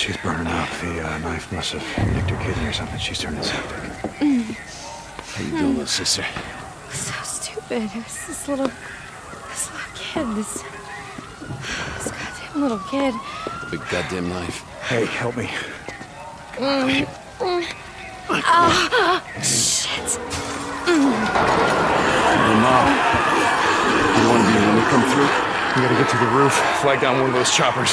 she's burning up. The knife must have nicked her kidney or something. She's turning septic. How you doing, little sister? So stupid. It was this little kid. This goddamn little kid. Big goddamn knife. Hey, help me. Shit. Mom, you want to be when we come through? We gotta get to the roof, flag down one of those choppers.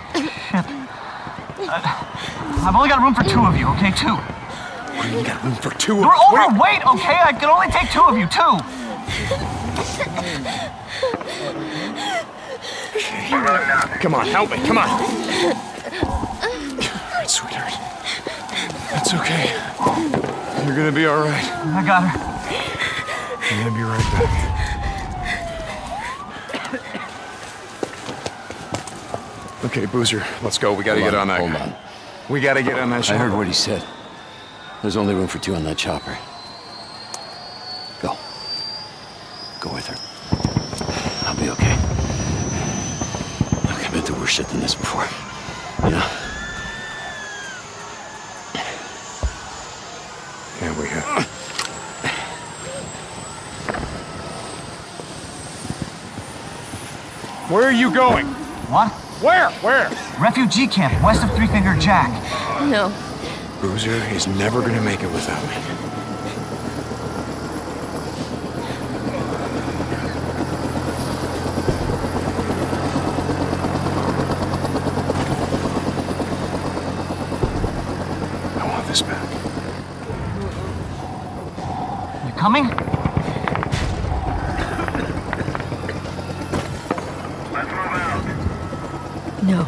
Shit. I've only got room for two of you, okay? Two. What do you got room for two of you? We're overweight, okay? I can only take two of you, two. Come on, help me, come on. All right, sweetheart. It's okay. You're gonna be all right. I got her. I'm gonna be right back. Okay, Boozer, let's go. We gotta get on that. Hold on. We gotta get on that chopper. I heard what he said. There's only room for two on that chopper. Go. Go with her. I'll be okay. Look, I've been through worse shit than this before. You know? Yeah, we have. Where are you going? What? Where? Where? Refugee camp, west of Three Finger Jack. No. Boozer is never gonna make it without me. I want this back. You coming? No.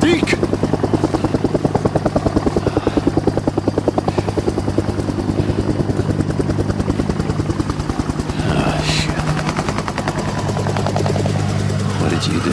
Deke! Ah, shit. What did you do?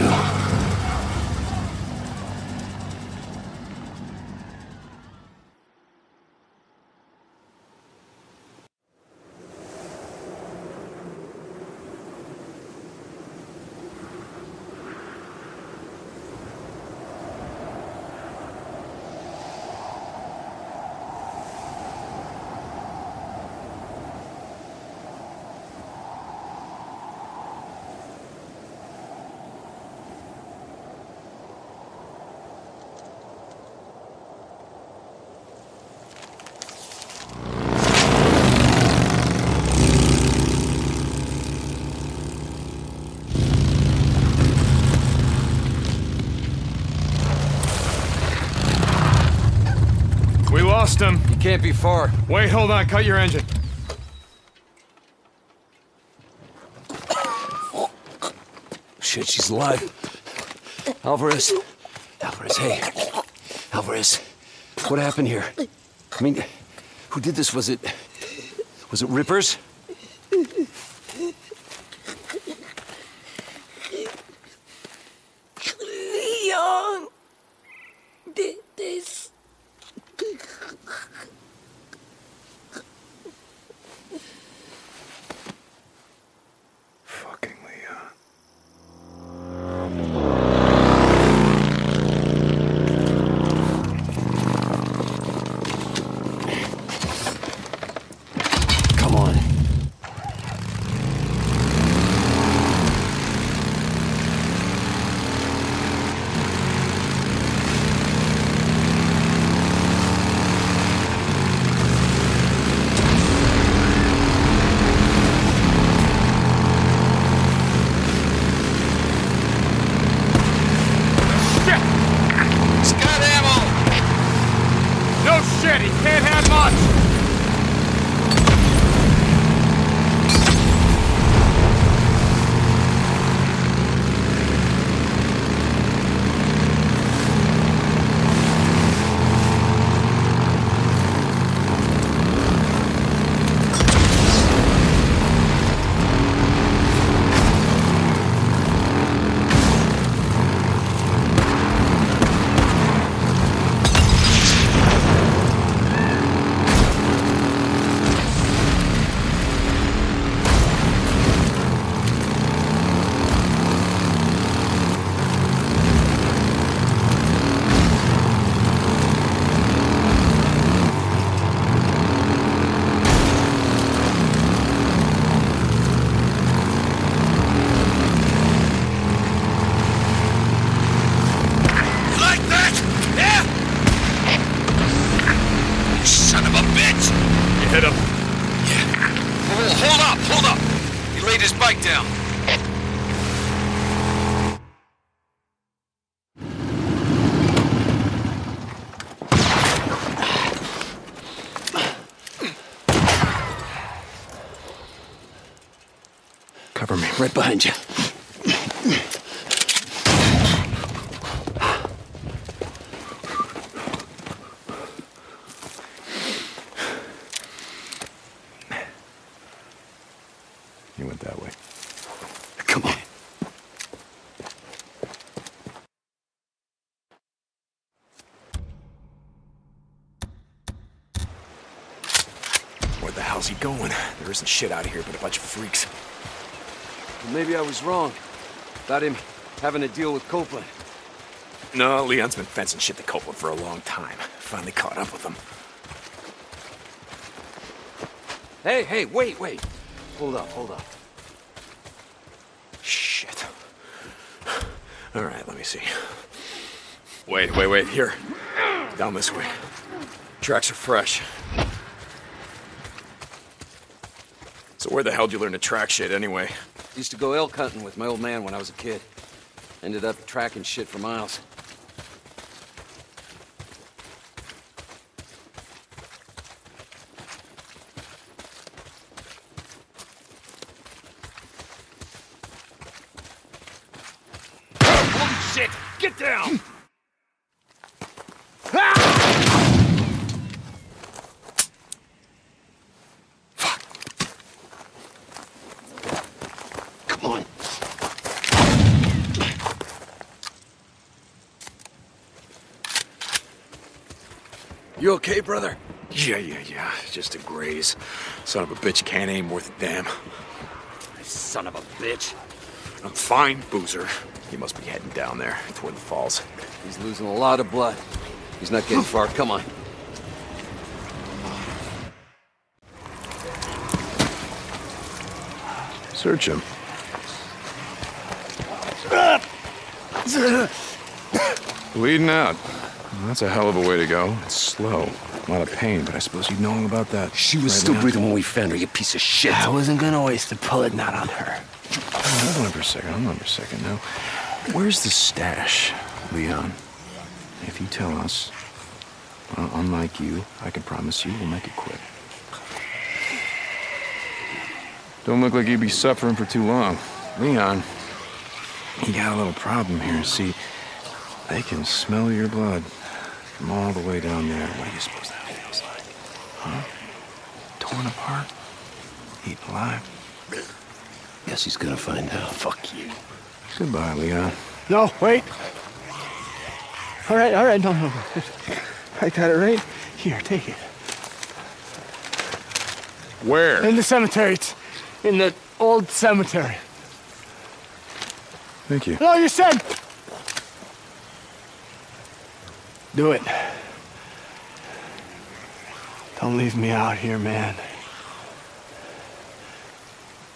Him. You can't be far. Wait, hold on. Cut your engine. Shit, she's alive. Alvarez. Alvarez, hey. Alvarez, what happened here? I mean, who did this? Was it Rippers? Leon did this. Fucking Leon. Come on. Shit, he can't have much! strike down. Cover me, right behind you. There isn't shit out of here but a bunch of freaks. Well, maybe I was wrong about him having to deal with Copeland. No, Leon's been fencing shit to Copeland for a long time. Finally caught up with him. Hey, wait. Hold up. Shit. All right, let me see. Wait, here. Down this way. Tracks are fresh. So where the hell did you learn to track shit, anyway? Used to go elk hunting with my old man when I was a kid. Ended up tracking shit for miles. Holy shit! Get down! You okay, brother? Yeah. Just a graze. Son of a bitch can't aim worth a damn. Son of a bitch. I'm fine, Boozer. He must be heading down there toward the falls. He's losing a lot of blood. He's not getting far. Come on. Search him. Bleeding out. Well, that's a hell of a way to go. It's slow. A lot of pain, but I suppose you'd know all about that. She was still breathing when we found her, you piece of shit. I wasn't gonna waste the pellet not on her. Hold on for a second now. Where's the stash, Leon? If you tell us, unlike you, I can promise you we'll make it quick. Don't look like you'd be suffering for too long. Leon, you got a little problem here. See, they can smell your blood. From all the way down there. What do you suppose that feels like? Huh? Torn apart? Eaten alive? Guess he's gonna find out. Fuck you. Goodbye, Leon. No, wait. All right, no. I got it right here. Take it. Where? In the cemetery. It's in the old cemetery. Thank you. No, you said. Do it. Don't leave me out here, man.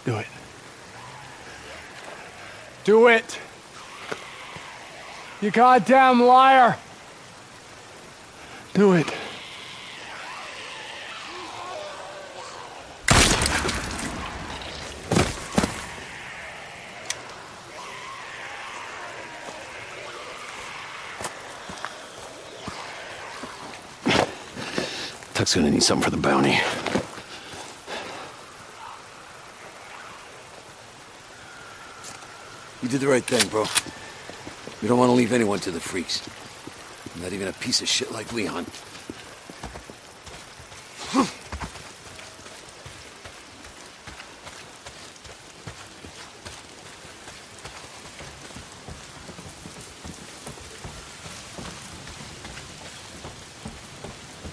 Do it. Do it! You goddamn liar! Do it. Tuck's gonna need something for the bounty. You did the right thing, bro. We don't want to leave anyone to the freaks. Not even a piece of shit like Leon.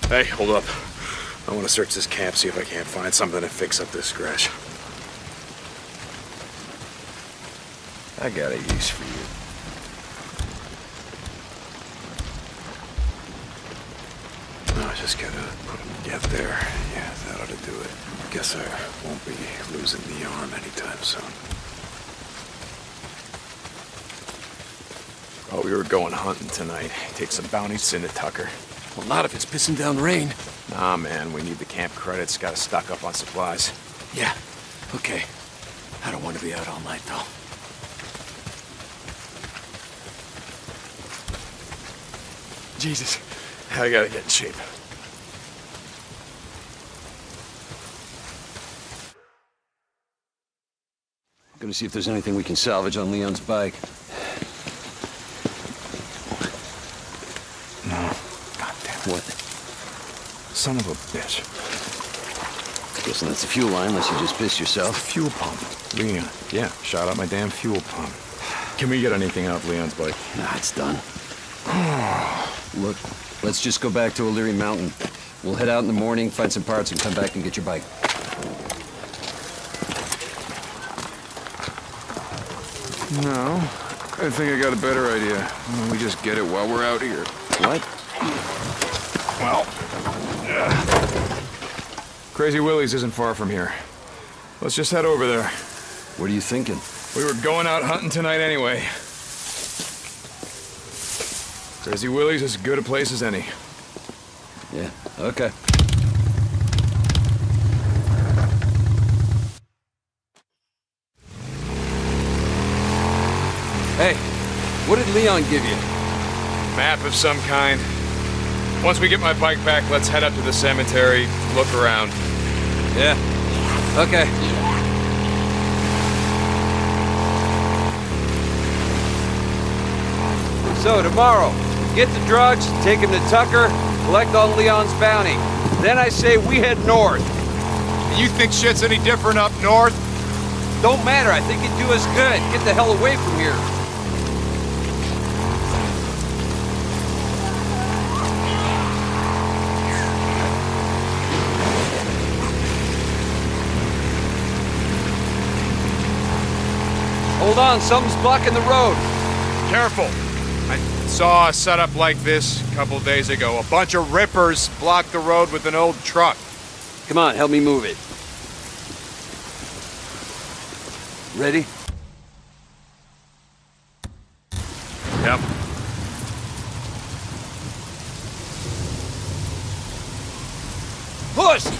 Hey, hold up. I want to search this camp, see if I can't find something to fix up this scratch. I got a use for you. I just gotta put him together there. Yeah, that ought to do it. Guess I won't be losing the arm anytime soon. Oh, we were going hunting tonight. Take some bounties into Tucker. Well, not if it's pissing down rain. Nah, man, we need the camp credits. Got us stock up on supplies. Yeah, okay. I don't want to be out all night, though. Jesus, I gotta get in shape. I'm gonna see if there's anything we can salvage on Leon's bike. No. God damn it. What? Son of a bitch. Guessing that's the fuel line, unless you just pissed yourself. Fuel pump. Leon. Yeah, shot out my damn fuel pump. Can we get anything out of Leon's bike? Nah, it's done. Look, let's just go back to O'Leary Mountain. We'll head out in the morning, find some parts, and come back and get your bike. No, I think I got a better idea. Why don't we just get it while we're out here? What? Well... Crazy Willie's isn't far from here. Let's just head over there. What are you thinking? We were going out hunting tonight anyway. Crazy Willie's is as good a place as any. Yeah, okay. Hey, what did Leon give you? Map of some kind. Once we get my bike back, let's head up to the cemetery, look around. Yeah, okay. So tomorrow, get the drugs, take him to Tucker, collect on Leon's bounty. Then I say we head north. You think shit's any different up north? Don't matter, I think it'd do us good. Get the hell away from here. Hold on, something's blocking the road. Careful. I saw a setup like this a couple days ago. A bunch of rippers blocked the road with an old truck. Come on, help me move it. Ready? Yep. Push!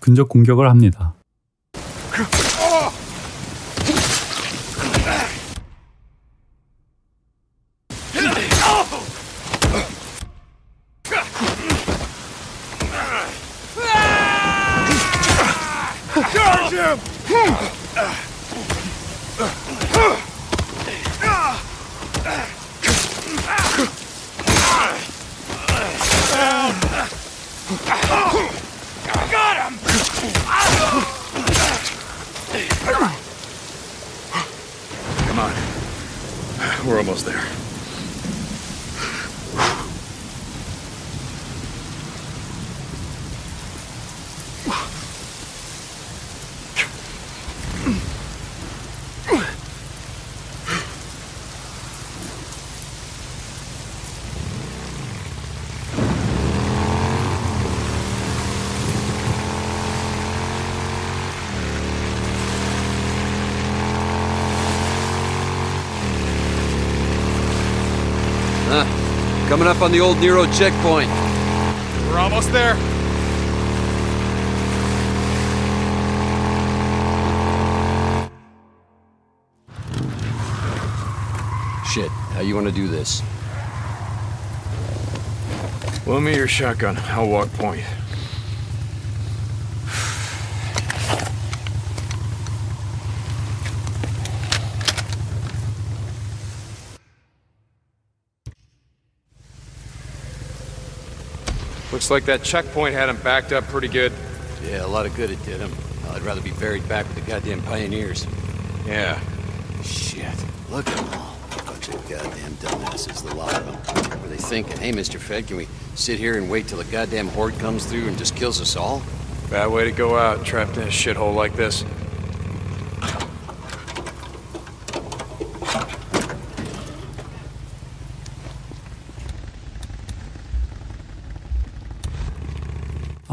근접 공격을 합니다. Coming up on the old Nero checkpoint. We're almost there. Shit, how you want to do this? Loan me your shotgun. I'll walk point. Looks like that checkpoint had him backed up pretty good. Yeah, a lot of good it did him. I'd rather be buried back with the goddamn pioneers. Yeah. Shit. Look at them all. Bunch of goddamn dumbasses, the lot of them. Were they thinking, hey, Mr. Fed, can we sit here and wait till the goddamn horde comes through and just kills us all? Bad way to go out, trapped in a shithole like this.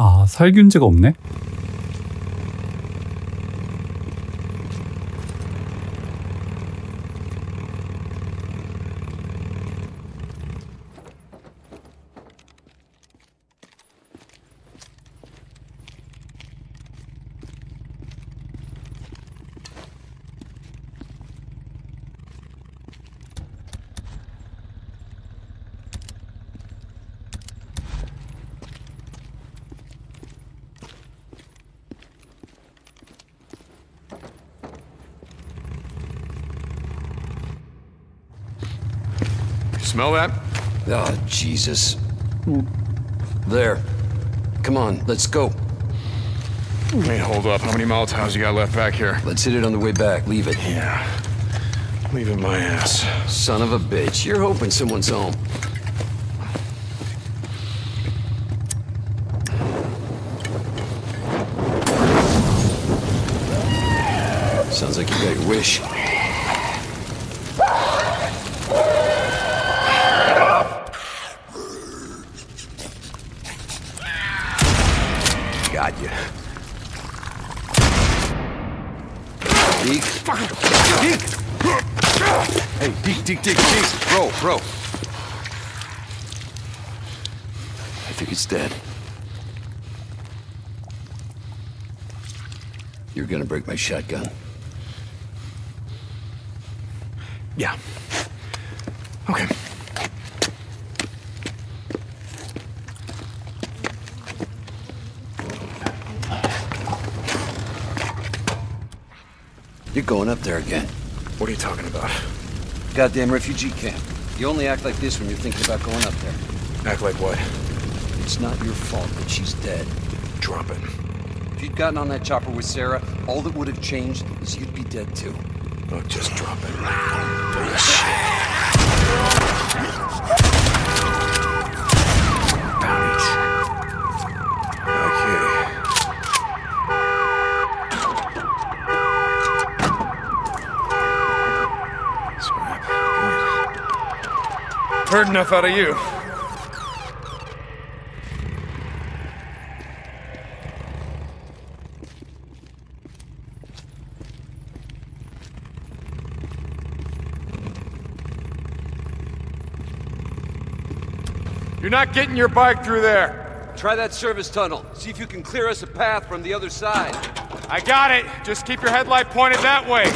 아, 살균제가 없네? Smell that? Oh, Jesus. There. Come on, let's go. Wait, hold up. How many Molotovs you got left back here? Let's hit it on the way back. Leave it. Yeah. Leave it my ass. Son of a bitch. You're hoping someone's home. Sounds like you got your wish. Dig. Bro. I think it's dead. You're gonna break my shotgun. Yeah. Okay. You're going up there again. What are you talking about? Goddamn refugee camp. You only act like this when you're thinking about going up there. Act like what? It's not your fault that she's dead. Drop it. If you'd gotten on that chopper with Sarah, all that would have changed is you'd be dead too. Oh, just drop it. Heard enough out of you. You're not getting your bike through there. Try that service tunnel. See if you can clear us a path from the other side. I got it. Just keep your headlight pointed that way.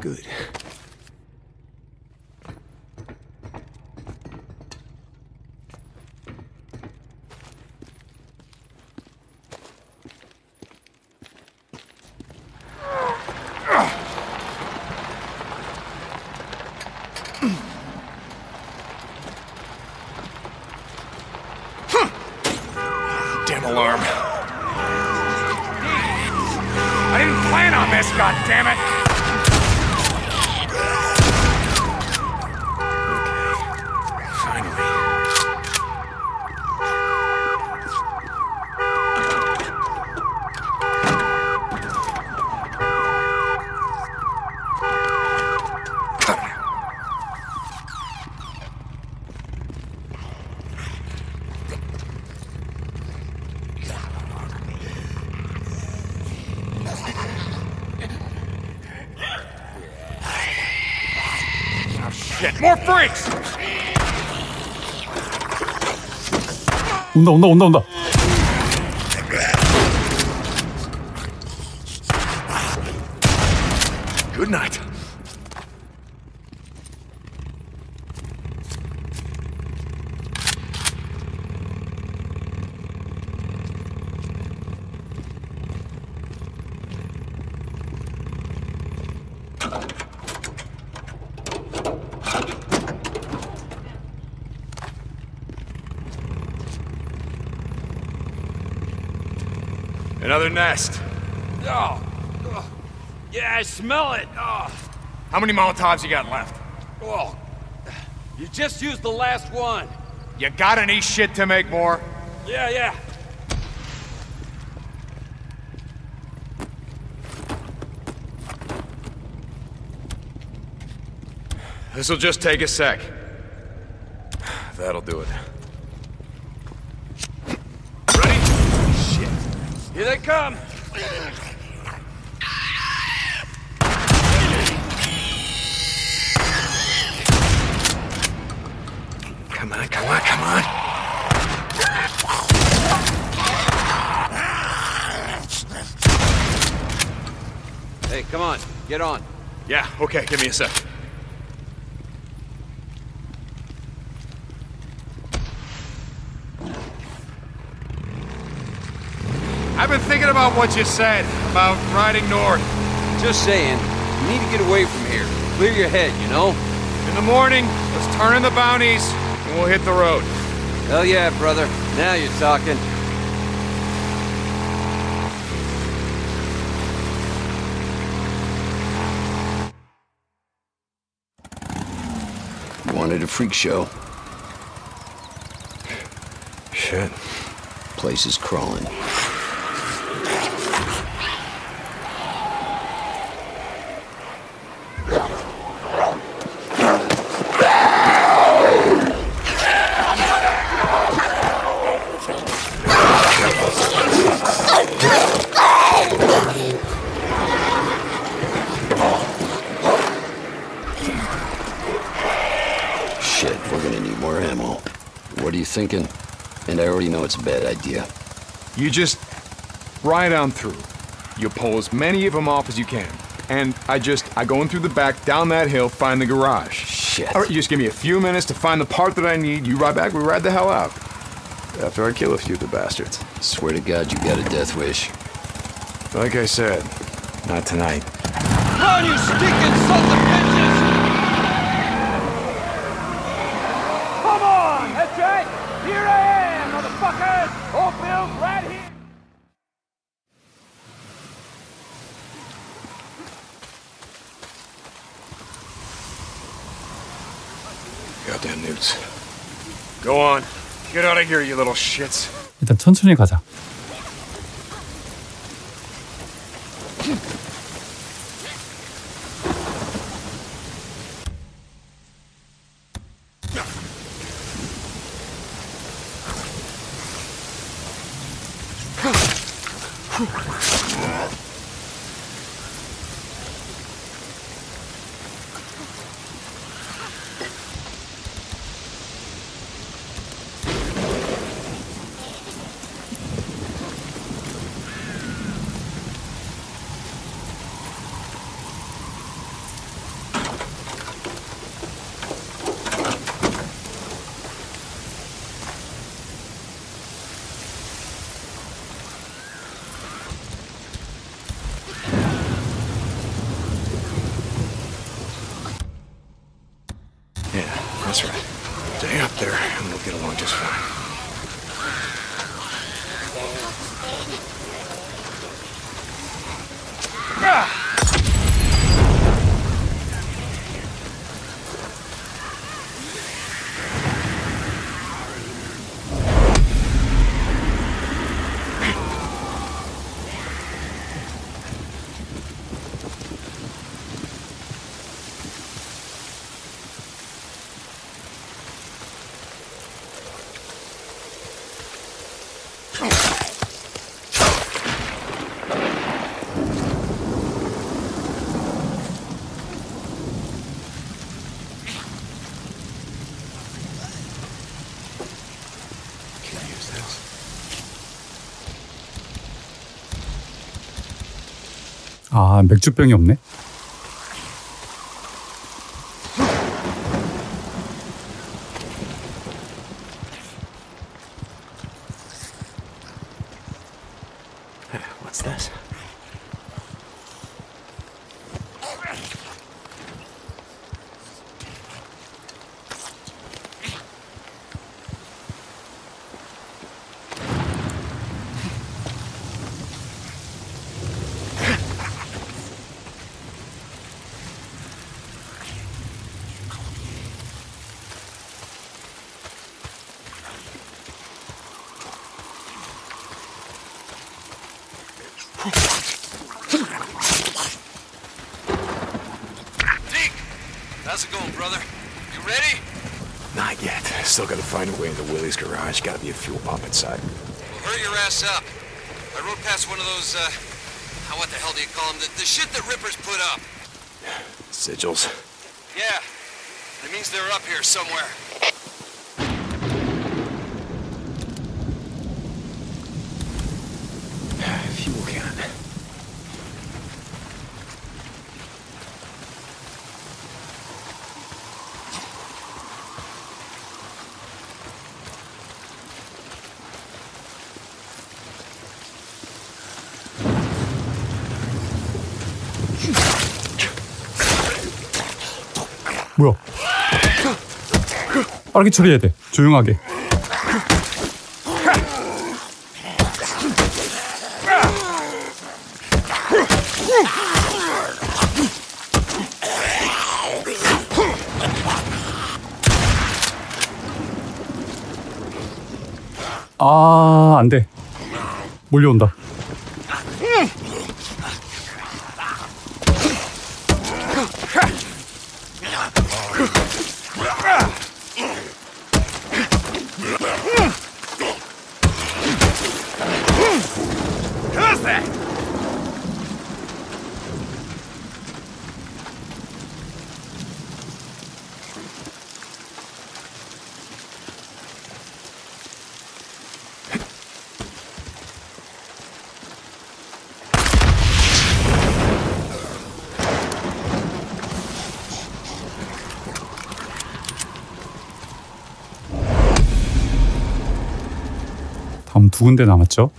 Good. 온다. Good night. Another nest. Oh. Oh. Yeah, I smell it. Oh. How many Molotovs you got left? Oh. You just used the last one. You got any shit to make more? Yeah. This'll just take a sec. That'll do it. Ready? Shit. Here they come! Come on. Hey, come on. Get on. Yeah, okay. Give me a sec. I've been thinking about what you said about riding north. Just saying, you need to get away from here. Clear your head, you know? In the morning, let's turn in the bounties, and we'll hit the road. Hell yeah, brother. Now you're talking. Wanted a freak show. Shit. Place is crawling. Thinking, and I already know it's a bad idea. You just ride on through. You pull as many of them off as you can. And I go in through the back, down that hill, find the garage. Shit. All right, you just give me a few minutes to find the part that I need. You ride back, we ride the hell out. After I kill a few of the bastards. Swear to God, you got a death wish. Like I said, not tonight. Run, you stinking son of bitches! Come on! That's right! Here I am, motherfuckers! All built right here! Goddamn newts. Go on. Get out of here, you little shits. 일단 천천히 가자. 아, 맥주병이 없네. What's this? How's it going, brother? You ready? Not yet. Still gotta find a way into Willie's garage. Gotta be a fuel pump inside. Well, hurry your ass up. I rode past one of those, what the hell do you call them? The shit that Rippers put up. Sigils? Yeah. It means they're up here somewhere. Fuel can. 뭐야? 빠르게 처리해야 돼. 조용하게. 아, 안 돼. 몰려온다. 두 군데 남았죠?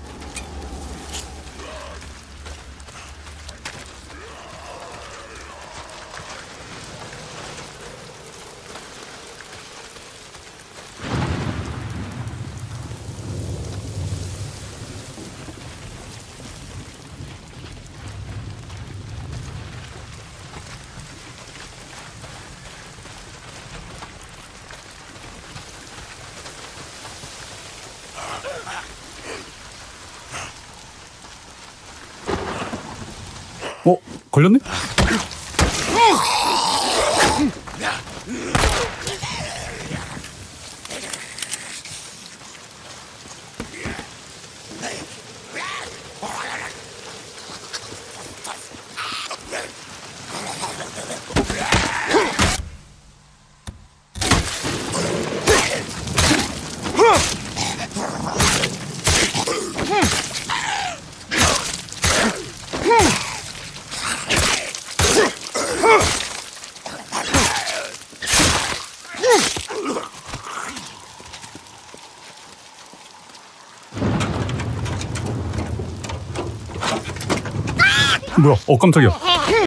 걸렸네? 뭐야? 깜짝이야.